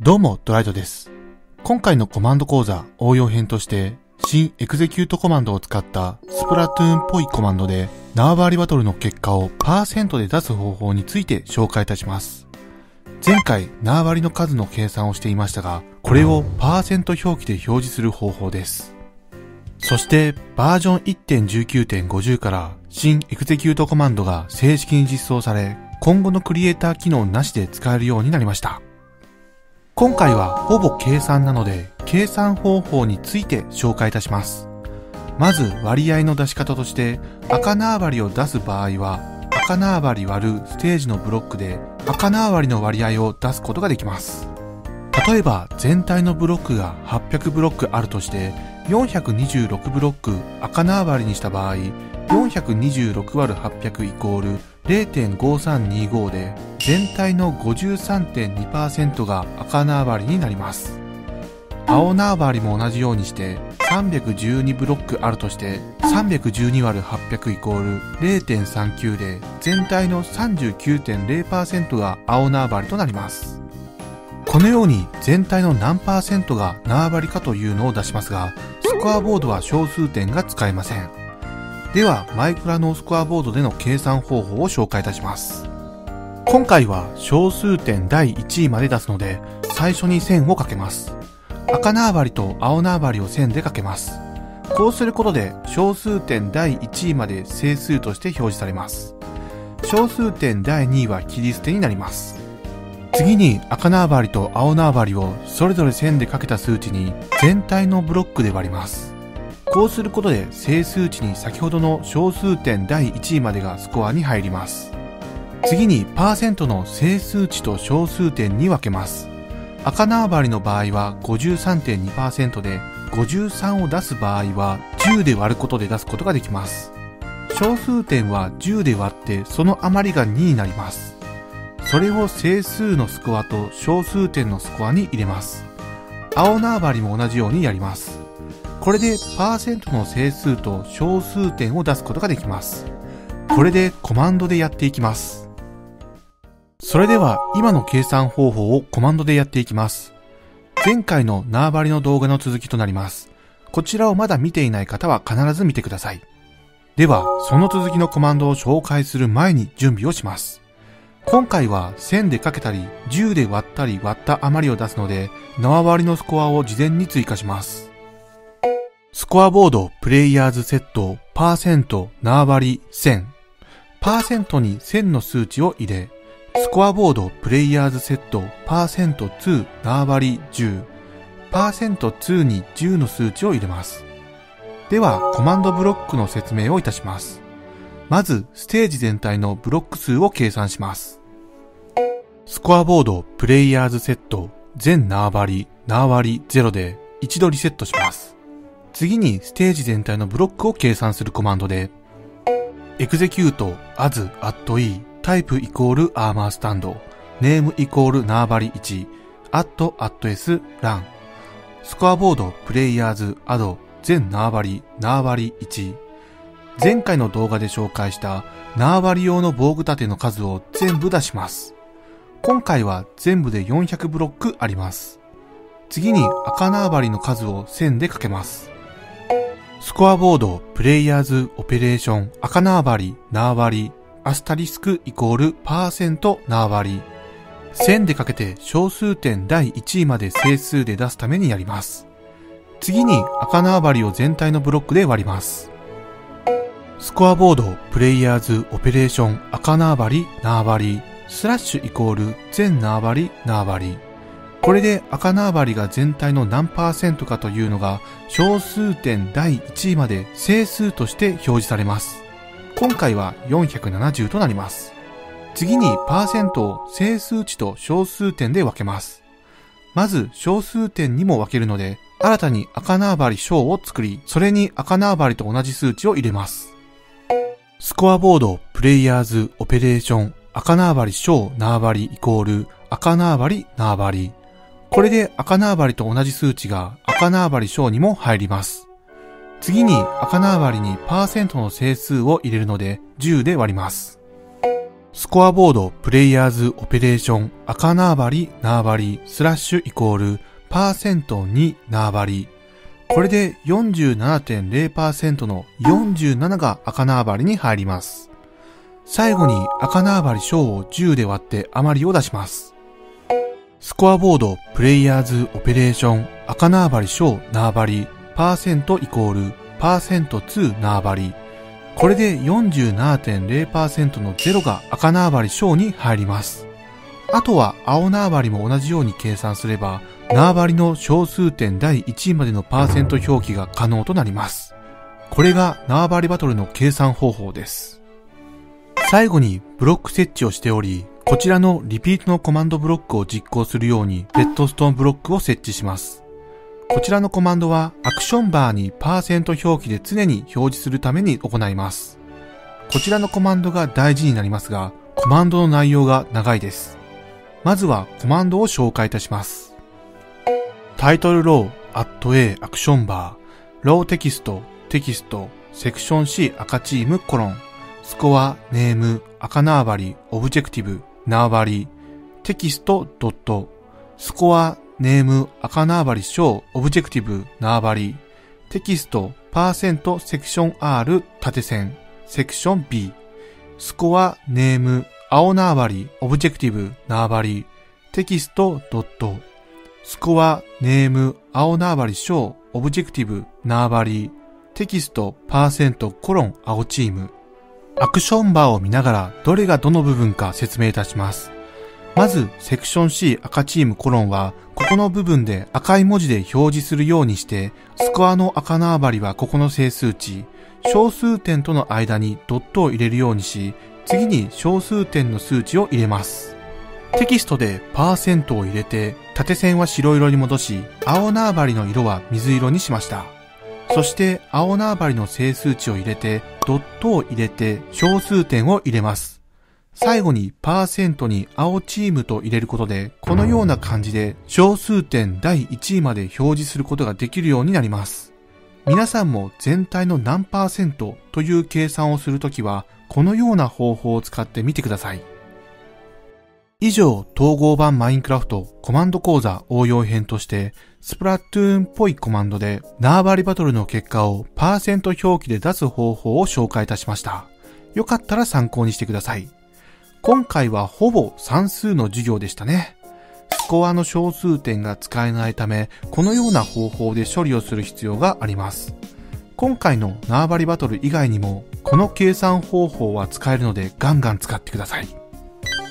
どうも、ドライドです。今回のコマンド講座応用編として、新エクゼキュートコマンドを使ったスプラトゥーンっぽいコマンドで、縄張りバトルの結果を%で出す方法について紹介いたします。前回、縄張りの数の計算をしていましたが、これを%表記で表示する方法です。そして、バージョン 1.19.50 から、新エクゼキュートコマンドが正式に実装され、今後のクリエイター機能なしで使えるようになりました。今回はほぼ計算なので、計算方法について紹介いたします。まず割合の出し方として、赤縄張りを出す場合は、赤縄張り割るステージのブロックで、赤縄張りの割合を出すことができます。例えば全体のブロックが800ブロックあるとして、426ブロック赤縄張りにした場合、426÷800 イコール 0.5325 で、全体の 53.2% が赤縄張りになります。青縄張りも同じようにして、312ブロックあるとして、312÷800 イコール 0.39 で、全体の 39.0% が青縄張りとなります。このように全体の何%が縄張りかというのを出しますが、スコアボードは小数点が使えません。では、マイクラのスコアボードでの計算方法を紹介いたします。今回は小数点第1位まで出すので、最初に線をかけます。赤縄張りと青縄張りを線でかけます。こうすることで、小数点第1位まで整数として表示されます。小数点第2位は切り捨てになります。次に赤縄張りと青縄張りをそれぞれ線でかけた数値に全体のブロックで割ります。こうすることで整数値に先ほどの小数点第1位までがスコアに入ります。次に%の整数値と小数点に分けます。赤縄張りの場合は 53.2% で、53を出す場合は10で割ることで出すことができます。小数点は10で割ってその余りが2になります。それを整数のスコアと小数点のスコアに入れます。青縄張りも同じようにやります。これで%の整数と小数点を出すことができます。これでコマンドでやっていきます。それでは今の計算方法をコマンドでやっていきます。前回の縄張りの動画の続きとなります。こちらをまだ見ていない方は必ず見てください。では、その続きのコマンドを紹介する前に準備をします。今回は線でかけたり、10で割ったり割った余りを出すので、縄張りのスコアを事前に追加します。スコアボード、プレイヤーズセット、%、縄張り、1000。%に1000の数値を入れ、スコアボード、プレイヤーズセット、%2、縄張り、10。%2 に10の数値を入れます。では、コマンドブロックの説明をいたします。まず、ステージ全体のブロック数を計算します。スコアボード、プレイヤーズセット、全縄張り、縄割り、0で、一度リセットします。次にステージ全体のブロックを計算するコマンドで、execute as at e type イコール armor stand name イコール縄張り1 at s run スコアボードプレイヤーズ add 全縄張り縄張り1。前回の動画で紹介した縄張り用の防具立ての数を全部出します。今回は全部で400ブロックあります。次に赤縄張りの数を線でかけます。スコアボード、プレイヤーズ、オペレーション、赤縄張り、縄張り、アスタリスクイコール、%縄張り。線でかけて小数点第1位まで整数で出すためにやります。次に赤縄張りを全体のブロックで割ります。スコアボード、プレイヤーズ、オペレーション、赤縄張り、縄張り、スラッシュイコール、全縄張り、縄張り。これで赤縄張りが全体の何%かというのが小数点第1位まで整数として表示されます。今回は470となります。次に%を整数値と小数点で分けます。まず小数点にも分けるので、新たに赤縄張り小を作り、それに赤縄張りと同じ数値を入れます。スコアボード、プレイヤーズ、オペレーション、赤縄張り小縄張りイコール赤縄張り縄張り。これで赤縄張りと同じ数値が赤縄張り小にも入ります。次に赤縄割りにパーセントの整数を入れるので10で割ります。スコアボードプレイヤーズオペレーション赤縄割り縄割りスラッシュイコールパーセント2縄割り。これで 47.0% の47が赤縄張りに入ります。最後に赤縄張り小を10で割って余りを出します。スコアボードプレイヤーズオペレーション赤縄張り小縄張りパーセントイコールパーセント2縄張り。これで 47.0% の0が赤縄張り小に入ります。あとは青縄張りも同じように計算すれば、縄張りの小数点第1位までのパーセント表記が可能となります。これが縄張りバトルの計算方法です。最後にブロック設置をしており、こちらのリピートのコマンドブロックを実行するようにレッドストーンブロックを設置します。こちらのコマンドはアクションバーにパーセント表記で常に表示するために行います。こちらのコマンドが大事になりますが、コマンドの内容が長いです。まずはコマンドを紹介いたします。タイトルロー、@A、アクションバー、ローテキスト、テキスト、セクション C、赤チーム、コロン、スコア、ネーム、赤縄張り、オブジェクティブ、縄張り、テキスト、ドット、スコア、ネーム、赤縄張り、小、オブジェクティブ、縄張り、テキスト、パーセント、セクション R、縦線、セクション B、スコア、ネーム、青縄張り、オブジェクティブ、縄張り、テキスト、ドット、スコア、ネーム、青縄張り、小、オブジェクティブ、縄張り、テキスト、パーセント、コロン、青チーム。アクションバーを見ながら、どれがどの部分か説明いたします。まず、セクション C、赤チーム、コロンは、ここの部分で赤い文字で表示するようにして、スコアの赤縄張りはここの整数値、小数点との間にドットを入れるようにし、次に小数点の数値を入れます。テキストでパーセントを入れて、縦線は白色に戻し、青縄張りの色は水色にしました。そして青縄張りの整数値を入れて、ドットを入れて小数点を入れます。最後にパーセントに青チームと入れることで、このような感じで小数点第1位まで表示することができるようになります。皆さんも全体の何パーセントという計算をするときは、このような方法を使ってみてください。以上、統合版マインクラフトコマンド講座応用編として、スプラトゥーンっぽいコマンドで縄張りバトルの結果をパーセント表記で出す方法を紹介いたしました。よかったら参考にしてください。今回はほぼ算数の授業でしたね。スコアの小数点が使えないため、このような方法で処理をする必要があります。今回の縄張りバトル以外にも、この計算方法は使えるのでガンガン使ってください。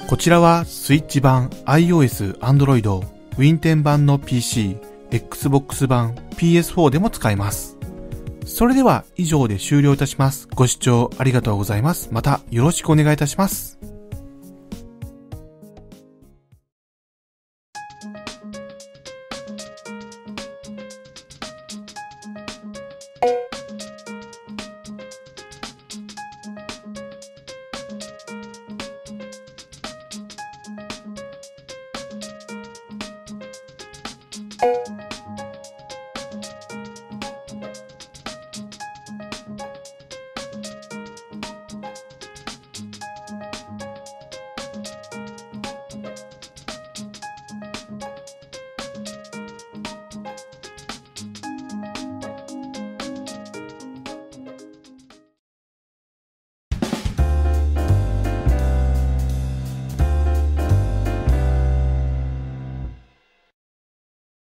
こちらはスイッチ版 iOS、Android、Win10 版の PC、Xbox 版 PS4 でも使えます。それでは以上で終了いたします。ご視聴ありがとうございます。またよろしくお願いいたします。